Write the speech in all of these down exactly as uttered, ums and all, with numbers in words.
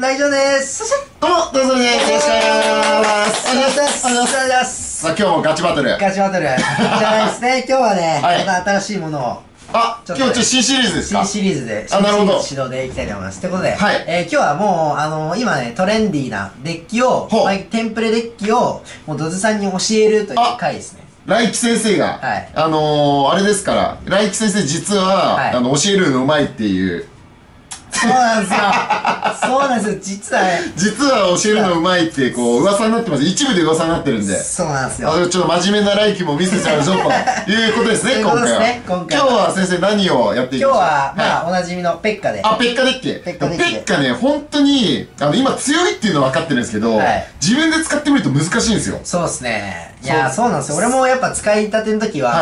ライジョンです。どうも、どうぞね、よろしくお願いします。お願いします。お願いします。さあ、今日もガチバトル。ガチバトル。じゃないですね、今日はね、また新しいものを。あ、今日ちょっと新シリーズですか？新シリーズで、新シリーズ始動でいきたいと思います。ということで、え、今日はもう、あの、今ね、トレンディーなデッキを、テンプレデッキを、もうドズさんに教えるという回ですね。ライキ先生が、あの、あれですから、ライキ先生実は、あの、教えるのうまいっていう。そうなんですよ。そうなんですよ。実はね。実は教えるのうまいって、こう、噂になってます。一部で噂になってるんで。そうなんですよ。あの、ちょっと真面目な来期も見せちゃうぞ、ということですね、今回は。今日は先生何をやっていきましょう？今日は、まあ、おなじみのペッカで。あ、ペッカデッキ。ペッカデッキ。ペッカね、本当に、あの、今強いっていうのは分かってるんですけど、自分で使ってみると難しいんですよ。そうですね。いや、そうなんですよ。俺もやっぱ使い立ての時は、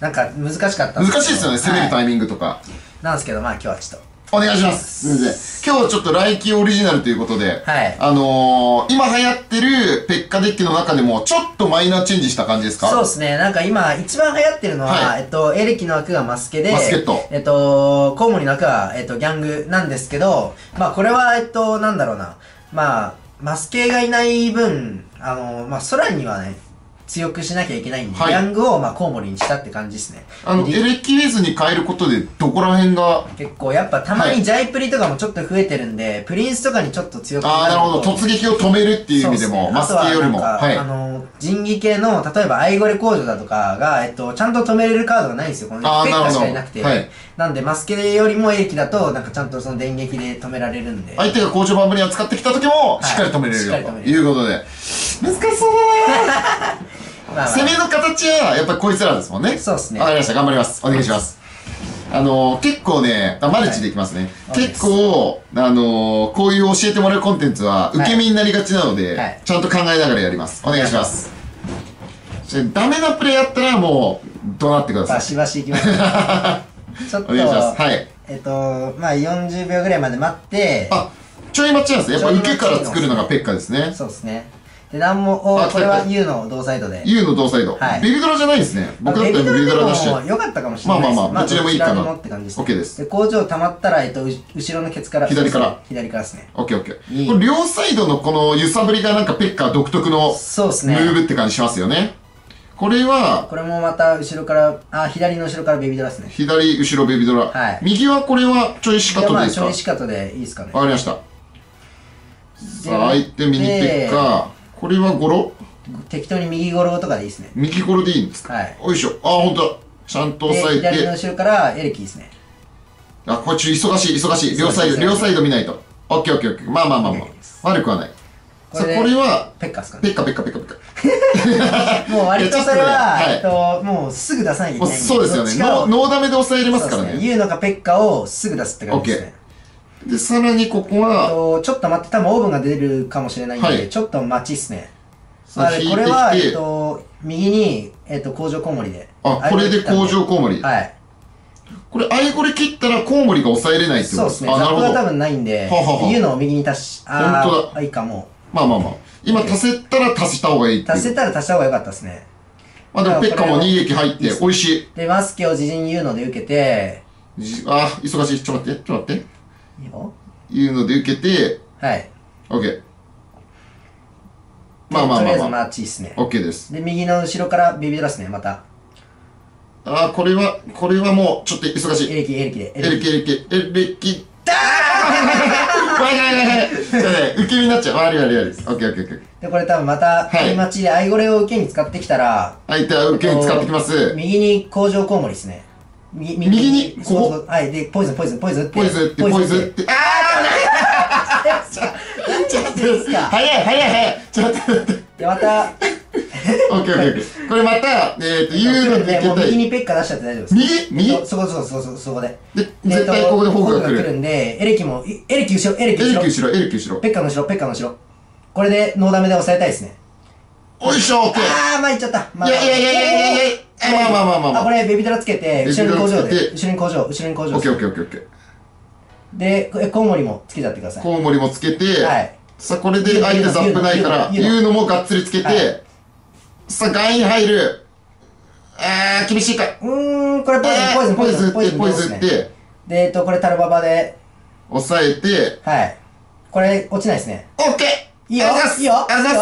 なんか難しかった。難しいですよね、攻めるタイミングとか。なんですけど、まあ今日はちょっと。お願いします。今日ちょっと来期オリジナルということで、はい、あのー、今流行ってるペッカデッキの中でもちょっとマイナーチェンジした感じですか？そうですね。なんか今一番流行ってるのは、はい、えっと、エレキの枠がマスケで、マスケット。えっと、コウモリの枠は、えっと、ギャングなんですけど、まあこれは、えっと、なんだろうな。まあ、マスケがいない分、あのー、まあ空にはね、強くしなきゃいけないんで、はい、ギャングをまあコウモリにしたって感じですね。あの、エレキレーズに変えることでどこら辺が結構やっぱたまにジャイプリとかもちょっと増えてるんで、はい、プリンスとかにちょっと強くなると。ああ、なるほど。突撃を止めるっていう意味でも、でね、マスケよりも。はい、あの、人技系の、例えばアイゴレ工場だとかが、えっと、ちゃんと止めれるカードがないんですよ。このペッカしかいなくて。な, はい、なんで、マスケよりもエレキだと、なんかちゃんとその電撃で止められるんで。相手が工場バンブリア使ってきた時も、しっかり止めれるよ、はい、ということで。難しそうだね。攻めの形はやっぱりこいつらですもんね。そうですね。わかりました。頑張ります。お願いします。あのー、結構ね、あ、マルチでいきますね。はい、結構、あのー、こういう教えてもらうコンテンツは受け身になりがちなので、はい、ちゃんと考えながらやります。お願いします。はい、ダメなプレイやったらもう、怒鳴ってください。バシバシいきます、ね。ちょっと、お願いします。はい。えっと、まあ、よんじゅうびょうぐらいまで待って、あ、ちょい待ちなんですね。やっぱ受けから作るのがペッカですね。そうですね。で、なんも、これは ユー の同サイドで。ユー の同サイド。ベルドラじゃないですね。僕だったらベルドラ出して。良かったかもしれないです。まあまあまあ、どちらでもいいかな。オッケーです。で、工場溜まったら、えっと、後ろのケツから。左から。左からですね。オッケーオッケー。これ両サイドのこの揺さぶりがなんかペッカー独特のムーブって感じしますよね。これは、これもまた後ろから、あ、左の後ろからベビドラですね。左、後ろベビドラ。はい。右はこれはちょいシカトでいいですか？ちょいシカトでいいですかね。わかりました。さあ、相手右ペッカー。これはゴロ？適当に右ゴロとかでいいですね。右ゴロでいいんですか？はい。おいしょ。あ、ほんとだ。ちゃんと押さえて。左の後ろからエレキですね。あ、これちょっと忙しい、忙しい。両サイド、両サイド見ないと。オッケーオッケーオッケー。まあまあまあまあ。悪くはない。これは、ペッカですかね。ペッカペッカペッカペッカ。もう割とそれは、もうすぐ出さないといけない。そうですよね。ノーダメで抑えれますからね。言うのかペッカをすぐ出すって感じですね。で、さらにここは、ちょっと待って、多分オーブンが出るかもしれないんで、ちょっと待ちっすね。これは、えっと、右に、えっと、工場コウモリで。あ、これで工場コウモリ。はい。これ、アイゴレ切ったらコウモリが抑えれないってことですね。そうですね。そこが多分ないんで、いうのを右に足し、あー、あ、いいかも。まあまあまあ。今、足せたら足した方がいい。足せたら足した方が良かったですね。まあでも、ペッカもに撃入って、美味しい。で、マスケを自陣に言うので受けて、あ、忙しい。ちょっと待って、ちょっと待って。いうので受けて、はい。OK。まあまあまあまあ。とりあえずマッチですね。OK です。で、右の後ろからベビドラですね、また。ああ、これは、これはもう、ちょっと忙しい。エレキ、エレキで。エレキ、エレキ、エレキ、ダー！はいはいはいはい。受け身になっちゃう。悪い悪い悪い。OK、OK、OK。で、これ多分また、はい。マッチでアイゴレを受けに使ってきたら、相手は受けに使ってきます。右に工場コウモリですね。右に、こう。はい、で、ポイズン、ポイズン、ポイズンって。ポイズンって、ポイズンって。ああちょっと待って。早い、早い、早い。ちょっと待って。で、また。オッケーオッケーオッケー。これまた、えっと、言うので、もう右にペッカ出しちゃって大丈夫です。右右そこそこそこそこで。で、絶対ここでフォークが来るんで、エレキも、エレキ後ろ、エレキ後ろ。エレキ後ろ、エレキ後ろ。ペッカの後ろ、ペッカの後ろ。これでノーダメで抑えたいですね。おいしょ、オッケー。ああ、まいっちゃった。いやいやいやいやいやいや。まあまあまあまあまあ。これ、ベビドラつけて、後ろに工場で。後ろに工場、後ろに工場。オッケーオッケーオッケーオッケー。で、コウモリもつけちゃってください。コウモリもつけて、さあ、これで相手ザップないから、いうのもがっつりつけて、さあ、ガイン入る。あー、厳しいか。うーん、これ、ポイズン、ポイズン、ポイズン、ポイズンって。で、えっと、これ、タルババで。押さえて、はい。これ、落ちないですね。オッケー、いいよ、いいよ、ありがとうございます。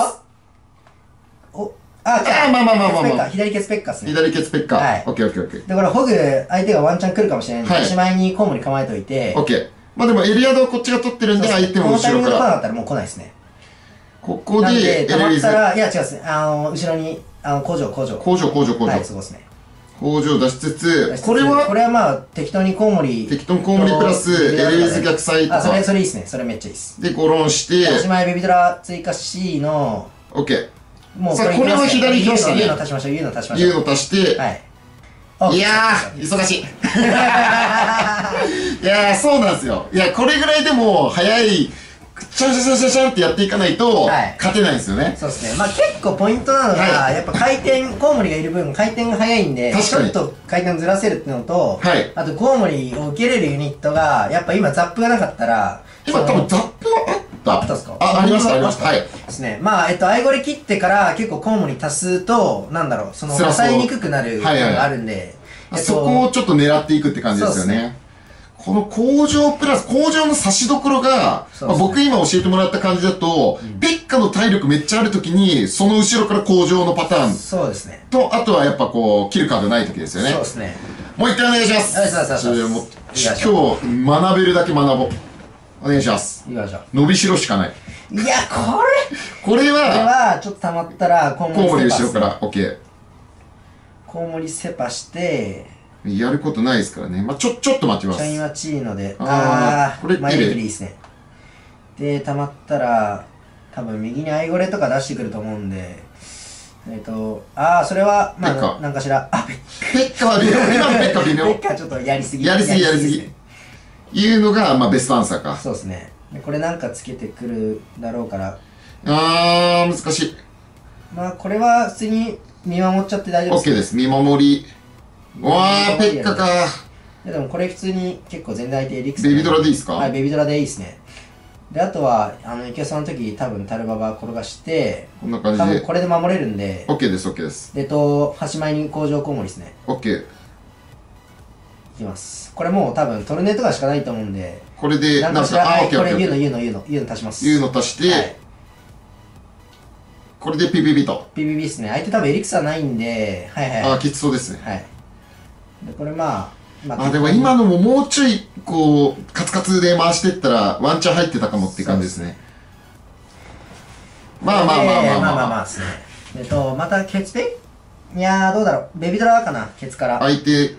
お、あ、まあまあまあまあまあ。左ケツペッカーですね。左ケツペッカー。はい。オッケーオッケーオッケー。で、これ、ホグ、相手がワンチャン来るかもしれないんで、しまいにコンボに構えておいて。オッケー。まあでも、エリアドをこっちが取ってるんで、相手も後ろから。このタイミングで来なかったらもう来ないですね。ここで、溜まったら、いや違うですね。あの、後ろに、あの、工場、工場。工場、工場、工場。はい、そうですね。工場を出しつつ、これはこれはまあ、適当にコウモリ。適当にコウモリプラス、エレイズ逆サイとか。あ、それ、それいいっすね。それめっちゃいいっす。で、ゴロンして。おしまい、ベビドラ追加 シー の。オッケー。もうこれは左行きましたね。U の足しましょう、U の足しましょう。U の足して。はい。いやー、忙しい。いやー、そうなんですよ。いや、これぐらいでも、早い。シャンシャンシャンシャンシャンってやっていかないと、勝てないんですよね。そうですね。まあ結構ポイントなのが、やっぱ回転、コウモリがいる分、回転が速いんで、ちょっと回転をずらせるっていうのと、あとコウモリを受けれるユニットが、やっぱ今ザップがなかったら、今多分ザップはあったんですか？あ、ありました、ありました。はい。ですね。まあ、えっと、アイゴリ切ってから結構コウモリ足すと、なんだろう、その、抑えにくくなるのがあるんで、そこをちょっと狙っていくって感じですよね。この工場プラス、工場の差しどころが、まあ、僕今教えてもらった感じだと、うん、ペッカの体力めっちゃあるときに、その後ろから工場のパターン。そうですね。と、あとはやっぱこう、切るカードないときですよね。そうですね。もう一回お願いします。そうそうそう。今日、学べるだけ学ぼう。お願いします。いきましょう。伸びしろしかない。いや、これこれは、これは、ちょっと溜まったら、コウモリ後ろから、OK。コウモリセパして、やることないですからね。まあ、ちょ、ちょっと待ちます。シャインはチーノで。ああ、これ、まあ、エレキでいいですね。で、溜まったら、多分右にアイゴレとか出してくると思うんで、えっと、ああ、それは、まあ、なんかしら、あ、ペッカは微妙。今ペッカ微妙。ペッカちょっとやりすぎ。やりすぎ、やりすぎ。いうのが、まあ、ベストアンサーか。そうですね。これなんかつけてくるだろうから。ああ、難しい。まあ、これは普通に見守っちゃって大丈夫です。OK です。見守り。わー、ペッカか。いやでもこれ普通に結構全体相手エリクスベビドラでいいですか？はい、ベビドラでいいですね。で、あとは、あの、池尾さんの時、多分タルババ転がして、こんな感じで。多分これで守れるんで。オッケーです、オッケーです。で、と、端前に工場コウモリですね。オッケー。いきます。これもう多分トルネとかしかないと思うんで。これで、なんか、あ、オッケーオッケー。これ U の U の U の U の足します。U の足して、これで ピーピービー と。ピーピービー ですね。相手多分エリクスはないんで、はいはい。あ、きつそうですね。はい。で、これまあ、まあ、あでも今のももうちょいこうカツカツで回してったらワンチャン入ってたかもって感じですね。まあまあまあまあまあまあまあですね。えっとまたケツペいやーどうだろう、ベビドラかな、ケツから相手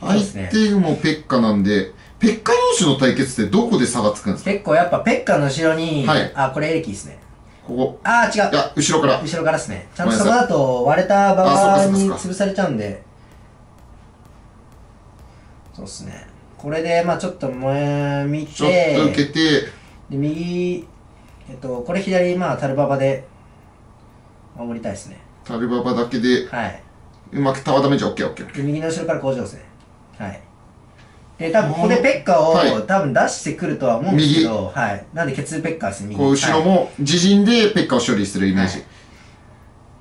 相手もペッカなんで、ペッカ同士の対決ってどこで差がつくんですか？結構やっぱペッカの後ろに、はい、あこれエレキですね。ここああ違う、いや後ろから後ろからですね。ちゃんとそこだと割れたババに潰されちゃうんで。そうですね。これで、まあちょっと前見て、ちょっと受けて、で、右、えっと、これ左、まあタルババで守りたいですね。タルババだけで、はい。うまくタワダメじゃ OK、OK。で、右の後ろから工場ですね。はい。で、多分ここでペッカを、はい、多分出してくるとは思うんですけど、はい。なんで、ケツペッカーですね、右。こう、後ろも、自陣でペッカを処理するイメージ。は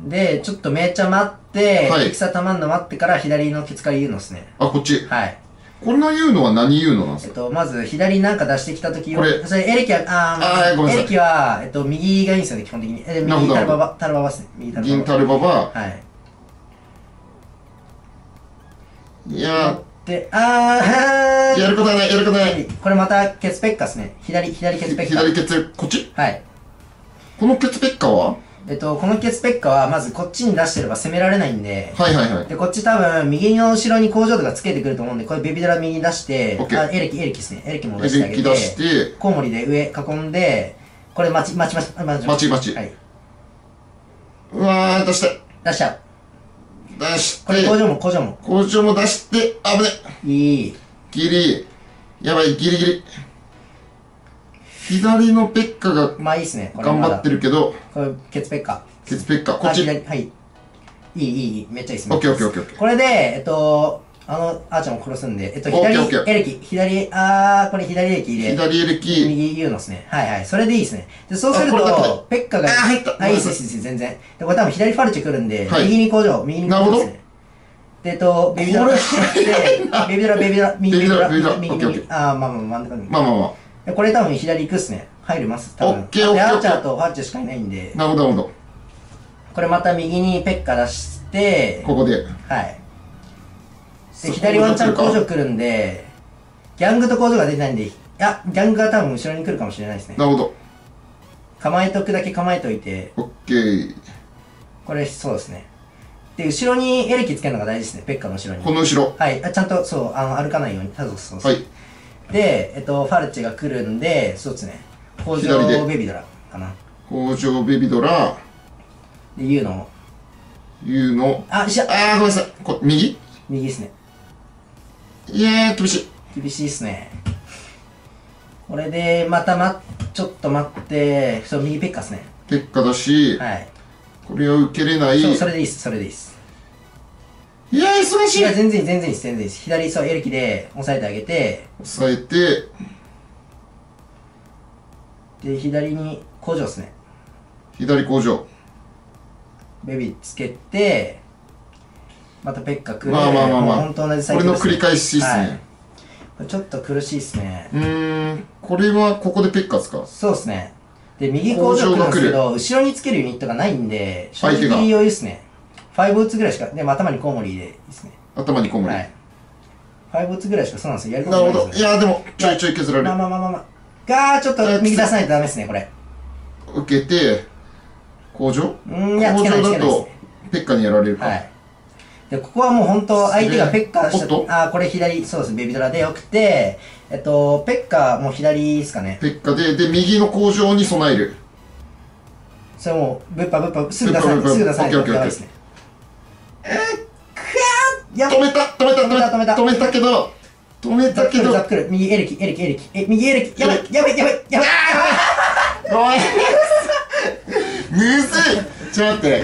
い、で、ちょっとめっちゃ待って、はい。戦たまんの待ってから、左のケツから言うのですね。あ、こっち。はい。これの言うのは何言うのなんですか？えっと、まず、左なんか出してきたとき、これ、エレキは、あー、エレキは、えっと、右がいいんですよね、基本的に。え、右タルババ、タルババですね。右タルババ。銀タルババ。はい。いやー。で、あー、やることない、やることない。これまた、ケツペッカですね。左、左ケツペッカ。左ケツ、こっち？はい。このケツペッカは？えっと、このケツペッカは、まずこっちに出してれば攻められないんで。はいはいはい。で、こっち多分、右の後ろに工場とかつけてくると思うんで、これベビドラ右に出して、あ、エレキ、エレキですね。エレキも出してあげて。エレキ出して、コウモリで上囲んで、これ待ち、待ち、待ち、待ち。待ち、待ち。はい。うわー、出した。出しちゃう。出して。これ工場も、工場も。工場も出して、危ね。いい。ギリ。やばい、ギリギリ。左のペッカがまあいいですね、頑張ってるけど、これケツペッカケツペッカこっち、はいいいいいめっちゃいいですね。オッケーオッケーオッケーオッケー。これでえっとあのあーちゃんを殺すんで、えっと左エレキ左ああこれ左エレキで左エレキ右言うのですね。はいはい、それでいいですね。でそうするとペッカがあ入ったあいいですいいです全然。でこれ多分左ファルチェ来るんで右に工場右に工場ですね。でとベビドラベビドラベビドラベビドラベビドラ右右あまあまあまあまあまあまあこれ多分左行くっすね。入ります。多分。オッケーオッケー。アーチャーとファッチしかいないんで。なるほどなるほど。これまた右にペッカ出して。ここで。はい。で左ワンチャン工場来るんで、ギャングと工場が出てないんで、いやギャングが多分後ろに来るかもしれないですね。なるほど。構えとくだけ構えといて。オッケー。これそうですね。で後ろにエレキつけるのが大事ですね。ペッカの後ろに。この後ろ。はい。あちゃんとそうあの歩かないように。そうそうそう。はい。で、えっと、ファルチェが来るんで、そうですね、工場ベビドラかな。工場ベビドラ。で、ユーの。ユーの。あ、いや、あー、ごめんなさい。こ右右ですね。いやー、厳しい。厳しいですね。これで、また、ま、ちょっと待って、そう、右ペッカですね。ペッカだし、はい。これを受けれない。そう、それでいいです、それでいいです。いやー、素晴らしい！いや、全然いい、全然いいです、全然いいです。左、そう、エレキで押さえてあげて。押さえて。で、左に工場ですね。左工場。ベビーつけて、またペッカ来る。まあまあまあまあ。ほんと同じサイクルですね。これの繰り返しですね。はい、これちょっと苦しいですね。うーん。これはここでペッカですか？そうですね。で、右工場来るんですけど、後ろにつけるユニットがないんで、正直余裕ですね。ファイブ打つぐらいしか、でも頭にコウモリでいいですね。頭にコウモリ。はい。ファイブ打つぐらいしか、そうなんですよ。やることないですね。なるほど。いやーでも、ちょいちょい削られる。まあまあまあまあまあ。がー、ちょっと右出さないとダメですね、これ。受けて、工場？うん、いや、工場だと、ペッカにやられるか。はい。で、ここはもう本当、相手がペッカしちゃって、あー、これ左、そうですね、ベビドラでよくて、えっと、ペッカもう左ですかね。ペッカで、で、右の工場に備える。それもう、ブッパブッパ、すぐ出さないと、すぐ出さないとダメですね。止めた止めた止めた止めた止めたけど止めたけどザックル右エレキエレキエレキえ右エレキやばいやばいやばいやばいおいむずいちょっと待って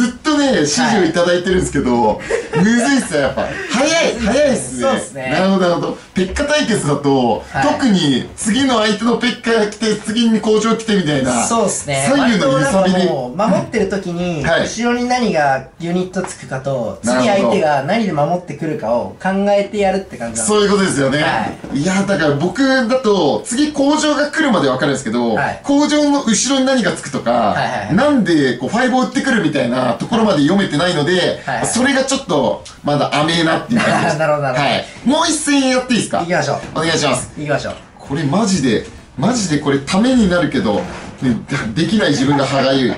ずっとね指示をいただいてるんですけどむずいっすよやっぱ早い早いっすねそうっすねなるほどなるほどペッカ対決だと特に次の相手のペッカが来て次に工場来てみたいなそうっすね左右の揺さびで守ってる時に後ろに何がユニットつくかと次相手が何で守ってくるかを考えてやるって感じそういうことですよねいやだから僕だと次工場が来るまで分かるんですけど工場の後ろに何がつくとかなんでこうファイブを打ってくるみたいなところまで読めてないのでそれがちょっとまだ甘えなっていう感じですなるほどなるほどもう一戦やっていいですかいきましょうお願いしますいきましょうこれマジでマジでこれためになるけどできない自分が歯がゆい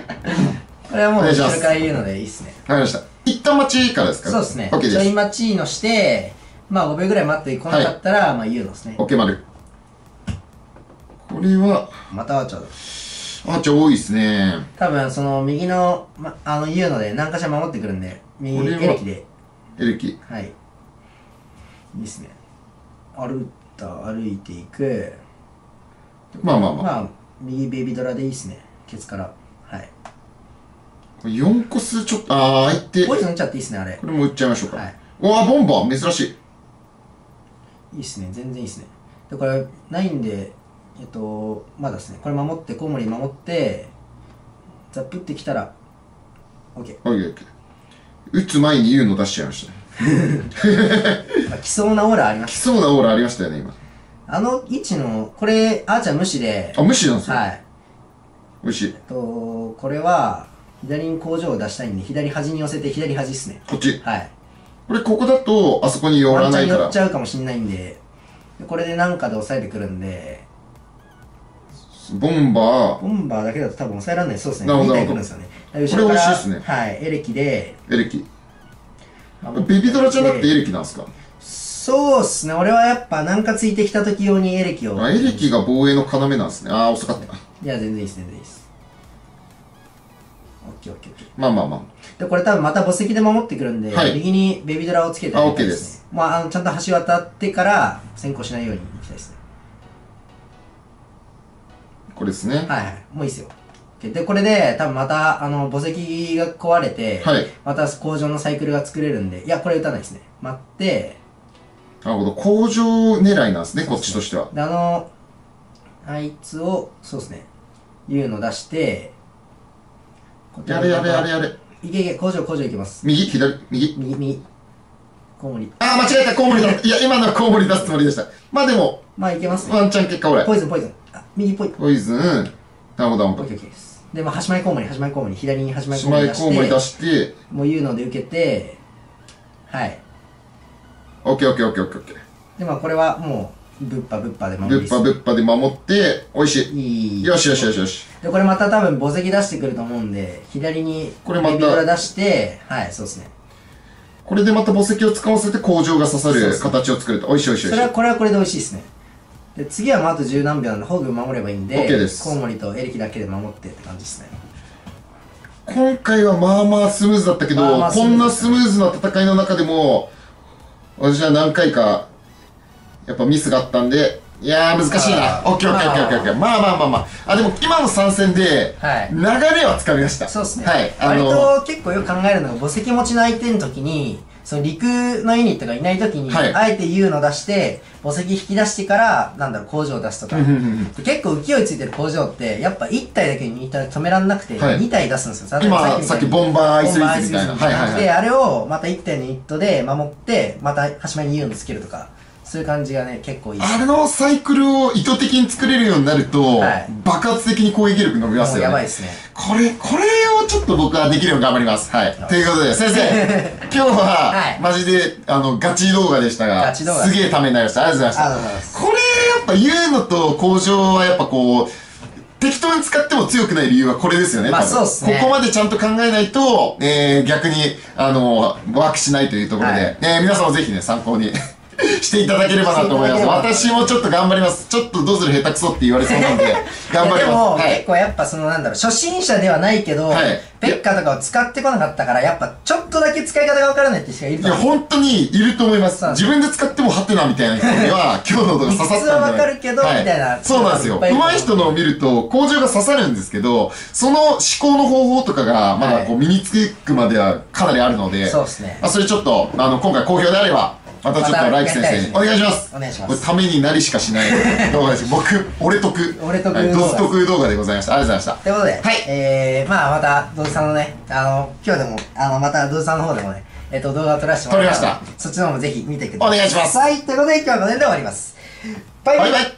これはもう後ろから言うのでいいっすねわかりました一旦待ちからですかそうですねちょい待ちのしてまあごびょうぐらい待ってこなかったらまあ言うのですね OK 丸これはまたアーチャーだアーチャー多いですね多分その右の、ま、あの言うので何かしら守ってくるんで右エレキでエレキはいいいですね歩いた歩いていくまあまあまあ、まあ、右ベビドラでいいですねケツからはいこれよんこ数ちょっとああ相手ポイズン打っちゃっていいですねあれこれも打っちゃいましょうか、はい、うわボンバー珍しいいいっすね全然いいっすねでこれないんでえっと、まだですね、これ守って、コウモリ守って、ザップってきたら、OK。OK、OK。打つ前に U の出しちゃいましたね。来そうなオーラありました。来そうなオーラありましたよね、今。あの位置の、これ、あーちゃん無視で。あ、無視なんですよ。はい。無視。えっと、これは、左に工場を出したいんで、左端に寄せて、左端っすね。こっち。はい。これ、ここだと、あそこに寄らないから。寄っちゃうかもしれないんで、これでなんかで抑えてくるんで、ボンバー。ボンバーだけだと多分抑えられない。そうですね。に体来るんですよね。これ美味しいですね。はい。エレキで。エレキ。ベビドラじゃなくてエレキなんですか？そうですね。俺はやっぱなんかついてきた時用にエレキを。エレキが防衛の要なんですね。ああ、遅かった。いや、全然いいです。全然いいです。オッケーオッケーオッケー。まあまあまあ。で、これ多分また墓石で守ってくるんで、右にベビドラをつけてあげたいですね。まあ、ちゃんと橋渡ってから先行しないようにいきたいですね。これですね。はいはい。もういいですよ。で、これで、多分また、あの、墓石が壊れて、はい。また工場のサイクルが作れるんで、いや、これ打たないですね。待って、なるほど。工場狙いなんですね、こっちとしては。で、あの、あいつを、そうですね。いうの出して、やれやれやれやれ。いけいけ、工場工場いきます。右、左、右。右、右。コウモリ。あー、間違えた、コウモリだ。いや、今のはコウモリ出すつもりでした。まあでも、まあいけますね。ワンチャン結果オーライ。ポイズン、ポイズン。右っぽい。おいですね。なるほど、なるほど。です。で、まあ、端前コウモリ、端前コウモリ、左に端前コウモリ出して。端前コウモリ出して。もう言うので受けて、はい。オッケーオッケーオッケーオッケーオッケー。で、まあ、これはもう、ぶっぱぶっぱで守って。ぶっぱぶっぱで守って、おいしい。いい。よしよしよしよし。で、これまた多分、墓石出してくると思うんで、左に、これまた。出して、はい、そうですね。これでまた墓石を使わせて、工場が刺さる形を作ると。おいしいおいしい。それは、これはこれでおいしいですね。で、次はもうあと十何秒なんで、ホグ守ればいいんで、コウモリとエレキだけで守ってって感じですね。今回はまあまあスムーズだったけど、まあまあね、こんなスムーズな戦いの中でも、私は何回か、やっぱミスがあったんで、いやー難しいな。オッケーオッケーオッケーオッケーオッケー。まあまあまあまあ。あ、でも今の参戦で、流れはつかみました。そうですね。はい。割と結構よく考えるのが、墓石持ちの相手の時に、その陸のユニットがいない時に、はい、あえて U の出して、墓石引き出してから、なんだろう、工場を出すとか。結構浮世ついてる工場って、やっぱいったいだけに止めらんなくて、はい、にたい出すんですよ。今、さっきボンバーアイスリーズみたいな。はいはいはい。で、あれをまたいったいのユニットで守って、また端前に U のつけるとか、そういう感じがね、結構いい。あのサイクルを意図的に作れるようになると、はい、爆発的に攻撃力伸びますよね。やばいですね。これ、これをちょっと僕はできるように頑張ります。はい。ということで、先生、今日は、はい、マジで、あの、ガチ動画でしたが、すげえためになりました。ありがとうございました。ありがとうございます。これ、やっぱ言うのと工場はやっぱこう、適当に使っても強くない理由はこれですよね。まあそうっすね。ここまでちゃんと考えないと、えー、逆に、あの、ワークしないというところで、はい、えー、皆さんもぜひね、参考に。していただければなと思います。私もちょっと頑張ります。ちょっとどうする下手くそって言われそうなんで、頑張ります。でも、はい、結構やっぱそのなんだろう、初心者ではないけど、はい、ペッカとかを使ってこなかったから、やっぱちょっとだけ使い方がわからないって人がいると思う。いや、本当にいると思います。自分で使ってもハテナみたいな人には、今日の動画刺さったんじゃない。普通はわかるけど、はい、みたいな。そうなんですよ。上手い人のを見ると、工場が刺さるんですけど、その思考の方法とかが、まだこう身につくまではかなりあるので、はい、そうですね。まあそれちょっと、あの、今回好評であれば、またちょっとライク先生にお願いします。お願いします。ためになりしかしない動画です。僕、俺得。俺得。ドス得動画でございました。ありがとうございました。ということで、はい。えー、まあまた、ドズさんのね、あの、今日でも、あの、またドズさんの方でもね、えっと、動画を撮らせてもらいました。撮りました。そっちの方もぜひ見てください。お願いします。はい。ということで、今日はこの辺で終わります。バイバイ。